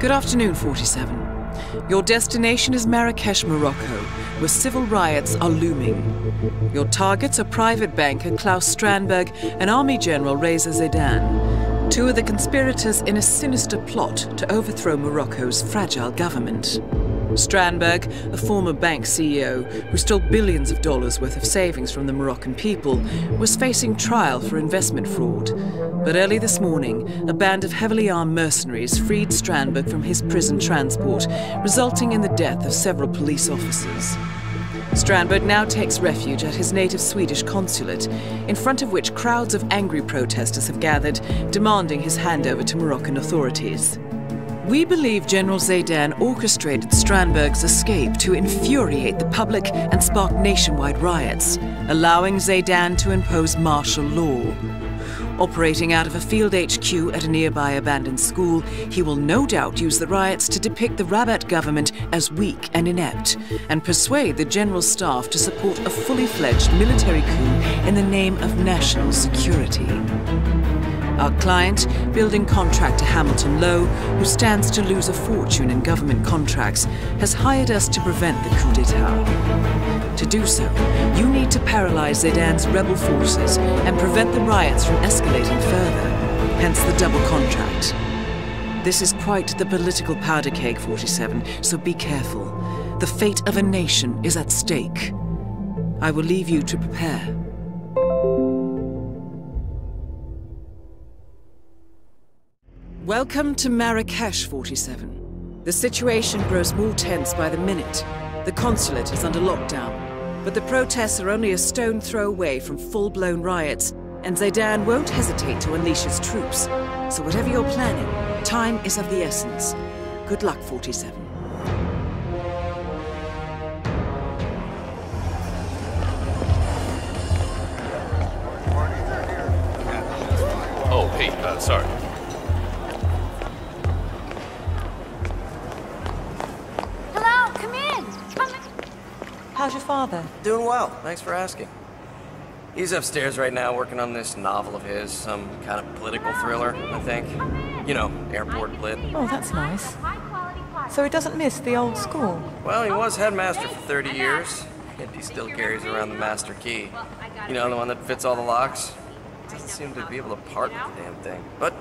Good afternoon, 47. Your destination is Marrakech, Morocco, where civil riots are looming. Your targets are private banker Klaus Strandberg and Army General Reza Zaidan, two of the conspirators in a sinister plot to overthrow Morocco's fragile government. Strandberg, a former bank CEO who stole billions of dollars worth of savings from the Moroccan people, was facing trial for investment fraud. But early this morning, a band of heavily armed mercenaries freed Strandberg from his prison transport, resulting in the death of several police officers. Strandberg now takes refuge at his native Swedish consulate, in front of which crowds of angry protesters have gathered, demanding his handover to Moroccan authorities. We believe General Zaidan orchestrated Strandberg's escape to infuriate the public and spark nationwide riots, allowing Zaidan to impose martial law. Operating out of a field HQ at a nearby abandoned school, he will no doubt use the riots to depict the Rabat government as weak and inept, and persuade the general staff to support a fully-fledged military coup in the name of national security. Our client, building contractor Hamilton Lowe, who stands to lose a fortune in government contracts, has hired us to prevent the coup d'etat. To do so, you need to paralyze Zaidan's rebel forces and prevent the riots from escalating further, hence the double contract. This is quite the political powder keg, 47, so be careful. The fate of a nation is at stake. I will leave you to prepare. Welcome to Marrakech, 47. The situation grows more tense by the minute. The consulate is under lockdown, but the protests are only a stone throw away from full-blown riots, and Zaidan won't hesitate to unleash his troops. So whatever you're planning, time is of the essence. Good luck, 47. Oh, hey, sorry. How's your father? Doing well. Thanks for asking. He's upstairs right now working on this novel of his, some kind of political thriller, I think. You know, airport lit. Oh, that's nice. So he doesn't miss the old school? Well, he was headmaster for 30 years, yet he still carries around the master key. You know, the one that fits all the locks? Doesn't seem to be able to part with the damn thing. But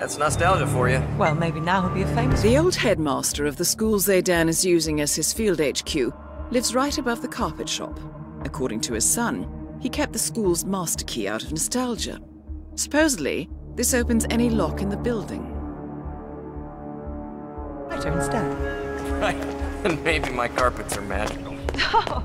that's nostalgia for you. Well, maybe now he'll be a famous one. The old headmaster of the school Zaidan is using as his field HQ lives right above the carpet shop. According to his son, he kept the school's master key out of nostalgia. Supposedly, this opens any lock in the building. Right, instead. Right, and maybe my carpets are magical. Oh.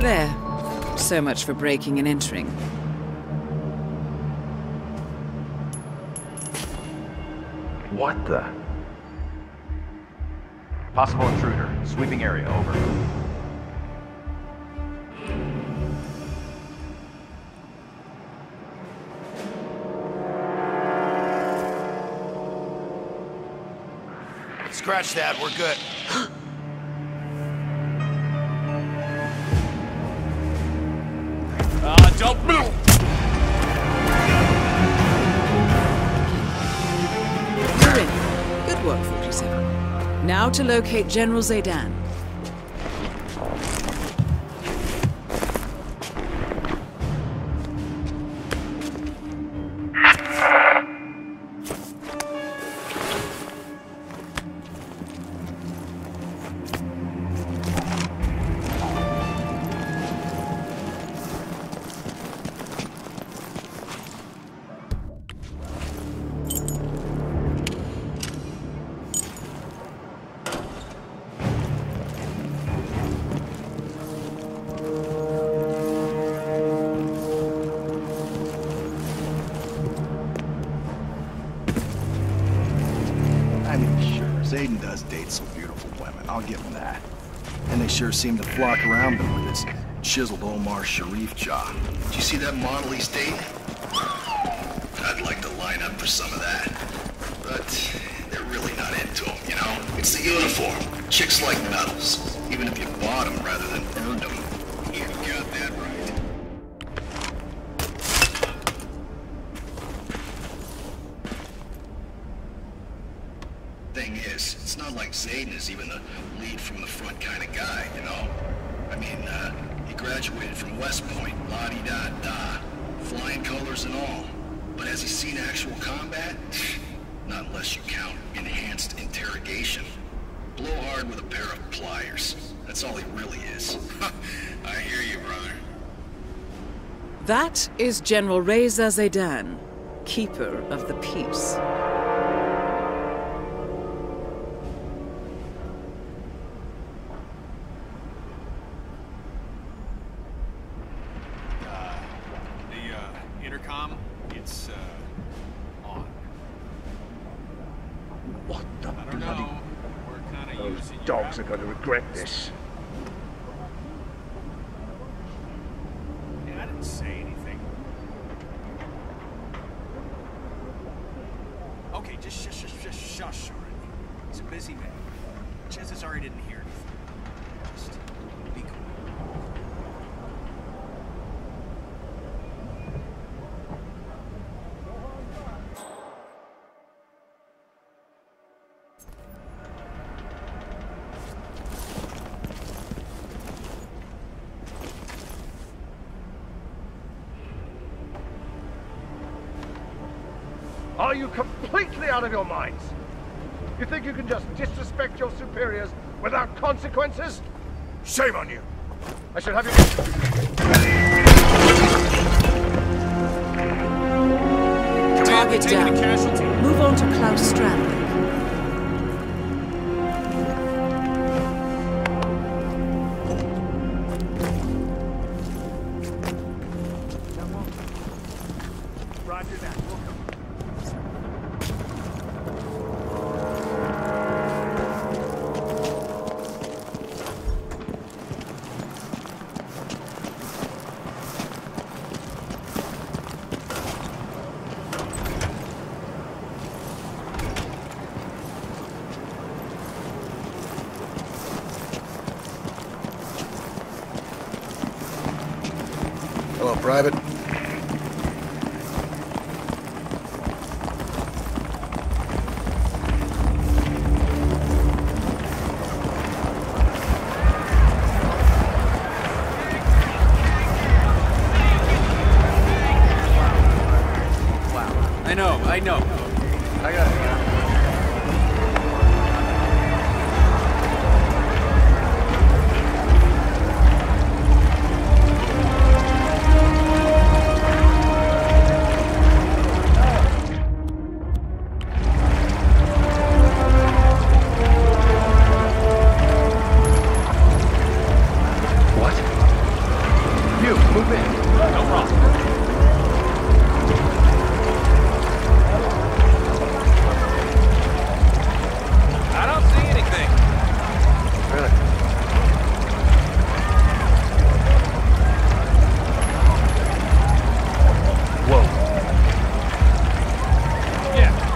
There. So much for breaking and entering. What the? Possible intruder. Sweeping area, over. Scratch that, we're good. Don't move! Good work, 47. Now to locate General Zaidan. Zaidan does date some beautiful women, I'll give him that. And they sure seem to flock around him with his chiseled Omar Sharif jaw. Do you see that model he's dating? I'd like to line up for some of that. But they're really not into him, you know? It's the uniform. Chicks like medals, even if you bought them rather than earned them. You got that right. Thing is, it's not like Zaidan is even the lead from the front kind of guy, you know? I mean, he graduated from West Point, la-di-da-da, flying colors and all. But has he seen actual combat? Not unless you count enhanced interrogation. Blow hard with a pair of pliers. That's all he really is. I hear you, brother. That is General Reza Zaidan, Keeper of the Peace. Dogs are going to regret this. Yeah, I didn't say anything. Okay, just shush already. He's a busy man. Chances are he didn't hear anything. Just be cool. Are you completely out of your minds? You think you can just disrespect your superiors without consequences? Shame on you! I shall have you... Target down. Move on to Klaus Strandberg. Hello, Private. Wow. I know. I got it.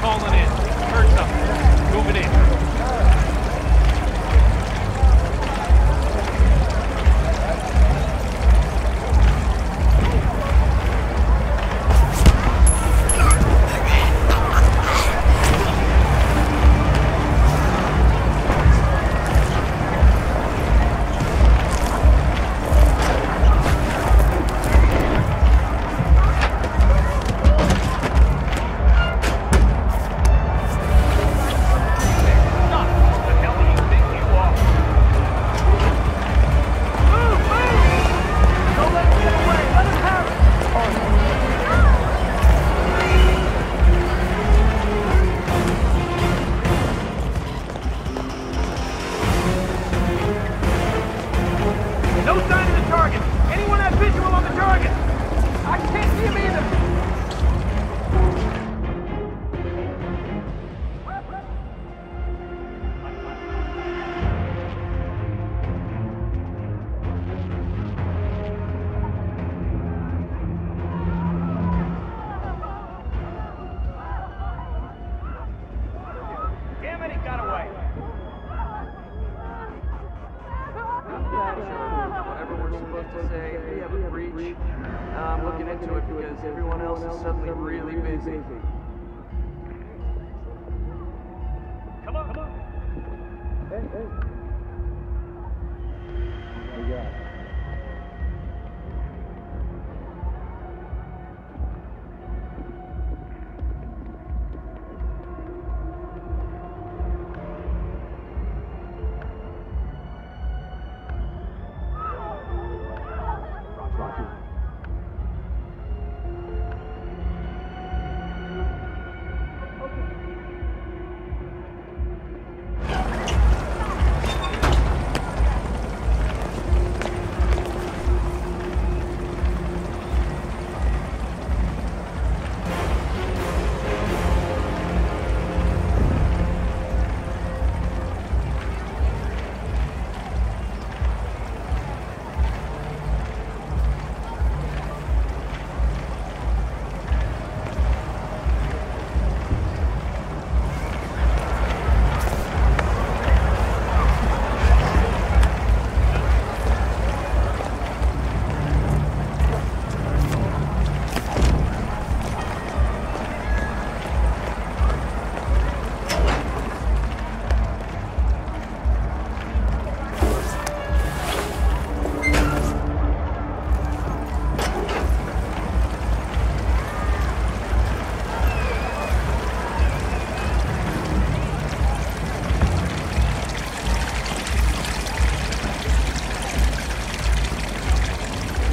Calling in. Heard something. Moving in.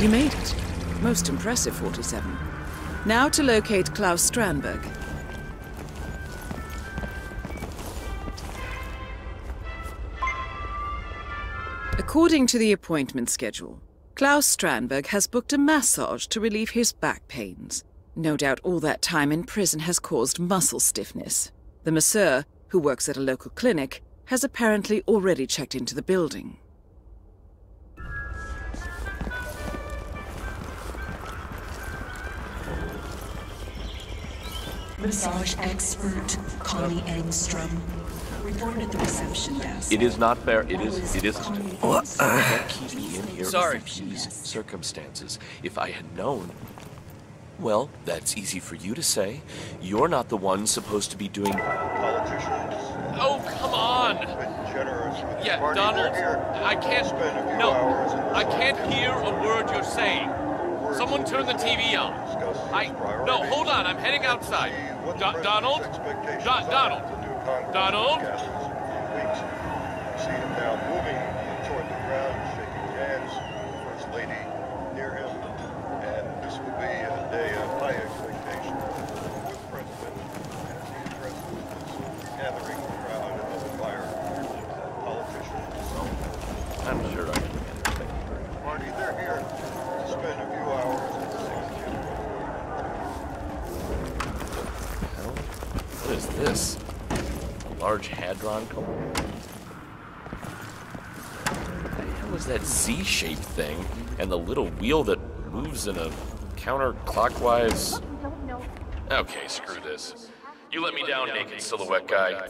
We made it. Most impressive, 47. Now to locate Klaus Strandberg. According to the appointment schedule, Klaus Strandberg has booked a massage to relieve his back pains. No doubt all that time in prison has caused muscle stiffness. The masseur, who works at a local clinic, has apparently already checked into the building. Massage expert Connie Engstrom reported at the reception desk. It is not fair. It isn't. What? Sorry. Circumstances. If I had known. Well, that's easy for you to say. You're not the one supposed to be doing. Oh, come on. Yeah, Donald. I can't. No, I can't hear a word you're saying. Someone turn the TV on. No, hold on, I'm heading outside. Donald? Donald? Donald? See him now moving toward the ground, shaking hands with First Lady near him. And this will be a day of high expectation with President as he addresses gathering crowd and the fire politicians. I'm sure I can get it. Marty, they're here. Spend a few hours at the hell? What is this? A large hadron collider? What the hell is that Z-shaped thing and the little wheel that moves in a counterclockwise? Okay, screw this. You let me down, naked silhouette guy.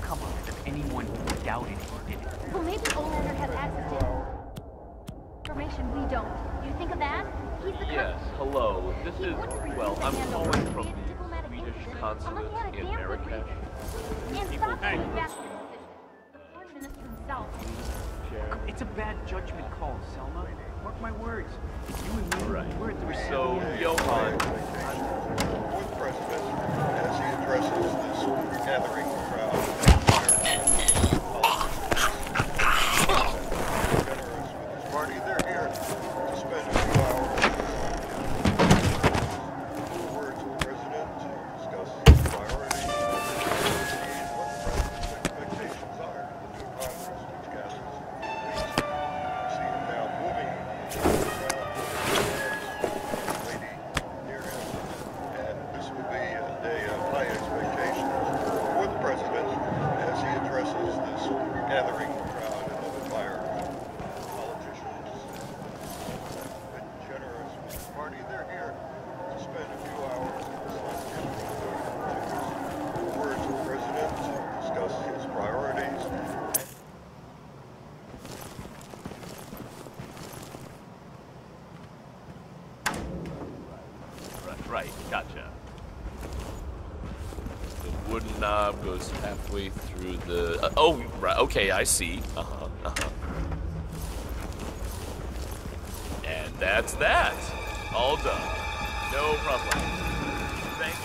Come on, if anyone doubted it. Well, maybe Olander has access to information we don't. You think of that? He's the yes, hello. This is, well, I'm calling from the Swedish consulate in Marrakech. It's a bad judgment call, Selma. Mark my words. It's you and me. Right. We're at the reception. So, Johan. Fourth president, as he addresses this gathering crowd. gathering crowd and overfire politicians. A generous party, they're here to spend a few hours in the scientific authorities. Words of presidents discuss his priorities. Knob goes halfway through the. Oh, right. Okay, I see. And that's that. All done. No problem. Thank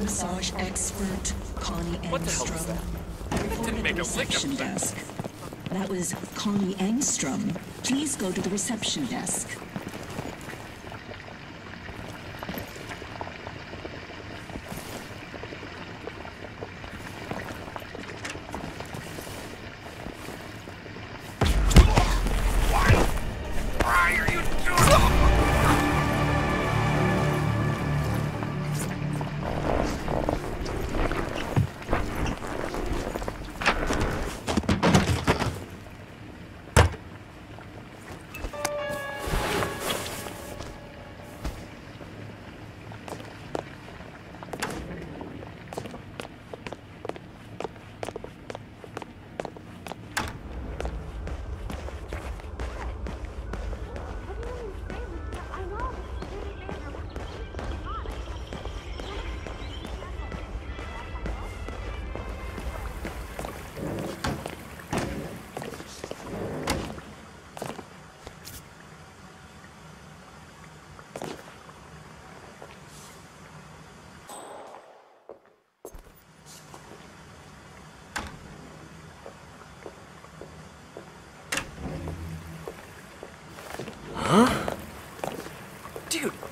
Massage expert Connie Engstrom. What the hell was that? That didn't make a reception desk. That was Connie Engstrom. Please go to the reception desk.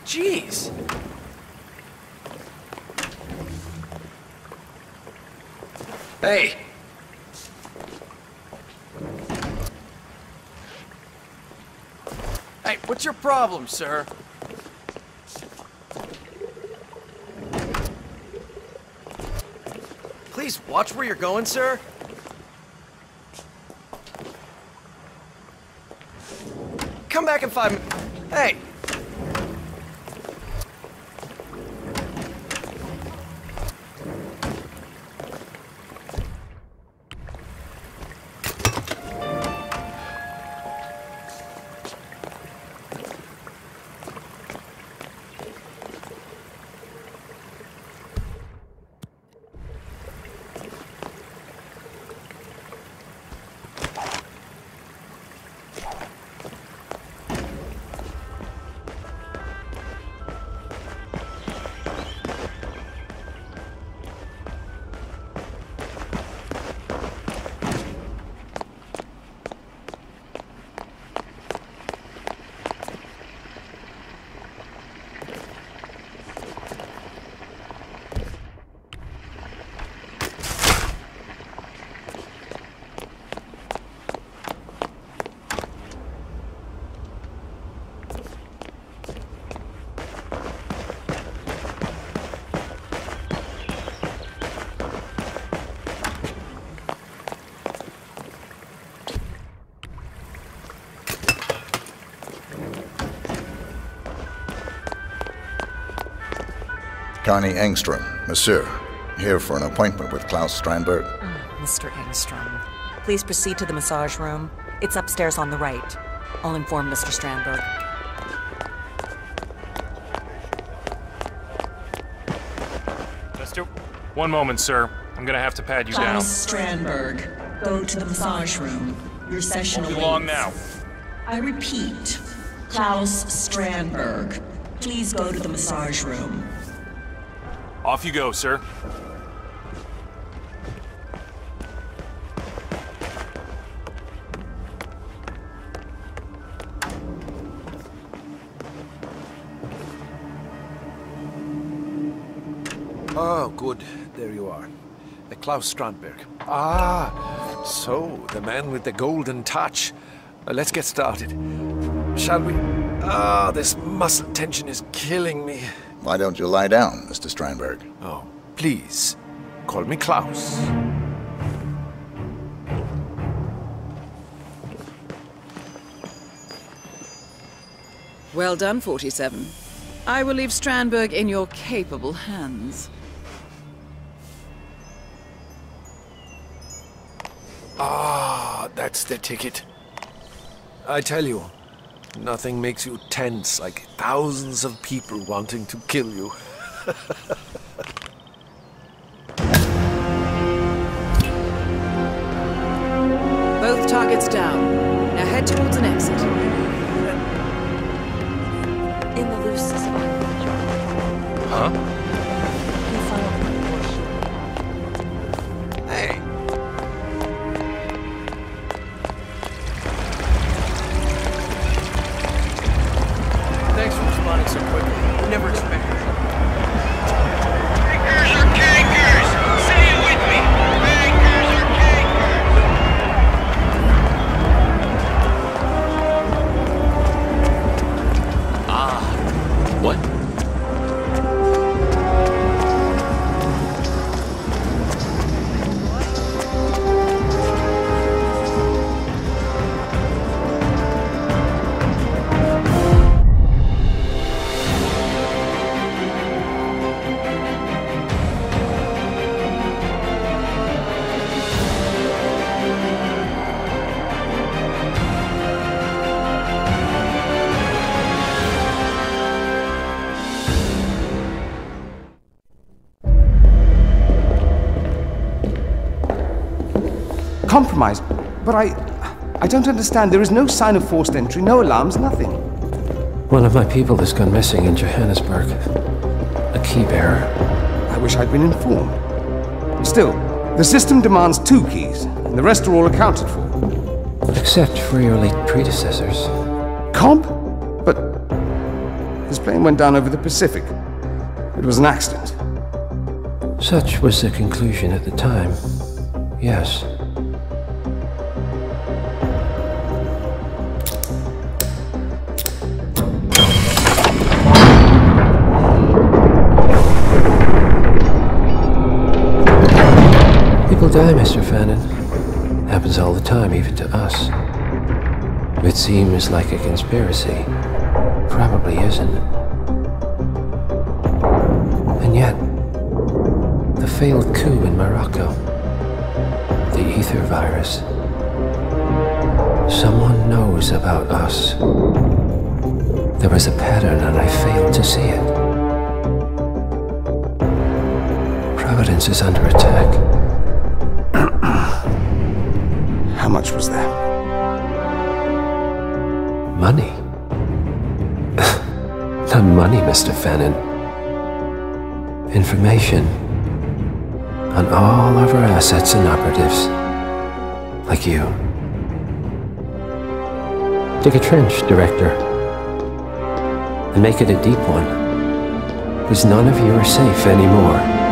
Jeez! Hey! Hey, what's your problem, sir? Please watch where you're going, sir. Come back in 5 minutes. Hey! Connie Engstrom, monsieur, here for an appointment with Klaus Strandberg. Mr. Engstrom, please proceed to the massage room. It's upstairs on the right. I'll inform Mr. Strandberg. Mister, one moment, sir. I'm gonna have to pad you down. Klaus Strandberg, go to the massage room. Your session will be long now. I repeat, Klaus Strandberg, please go to the massage room. Off you go, sir. Oh, good. There you are. Klaus Strandberg. Ah, so the man with the golden touch. Let's get started. Shall we? Ah, this muscle tension is killing me. Why don't you lie down, Mr. Strandberg? Oh, please. Call me Klaus. Well done, 47. I will leave Strandberg in your capable hands. Ah, that's the ticket. I tell you, nothing makes you tense like thousands of people wanting to kill you. Both targets down. Now head towards an exit. In the loose system. Huh? Hey. Thanks for responding so quickly. Never expected. Compromise, but I don't understand. There is no sign of forced entry, no alarms, nothing. One of my people has gone missing in Johannesburg. A key bearer. I wish I'd been informed. Still, the system demands 2 keys, and the rest are all accounted for. Except for your late predecessors. Comp? But his plane went down over the Pacific. It was an accident. Such was the conclusion at the time. Yes. People die, Mr. Fannin. Happens all the time, even to us. It seems like a conspiracy. Probably isn't. And yet, the failed coup in Morocco. The ether virus. Someone knows about us. There was a pattern and I failed to see it. Providence is under attack. How much was that? Money. Not money, Mr. Fannin. Information on all of our assets and operatives, like you. Dig a trench, Director, and make it a deep one, because none of you are safe anymore.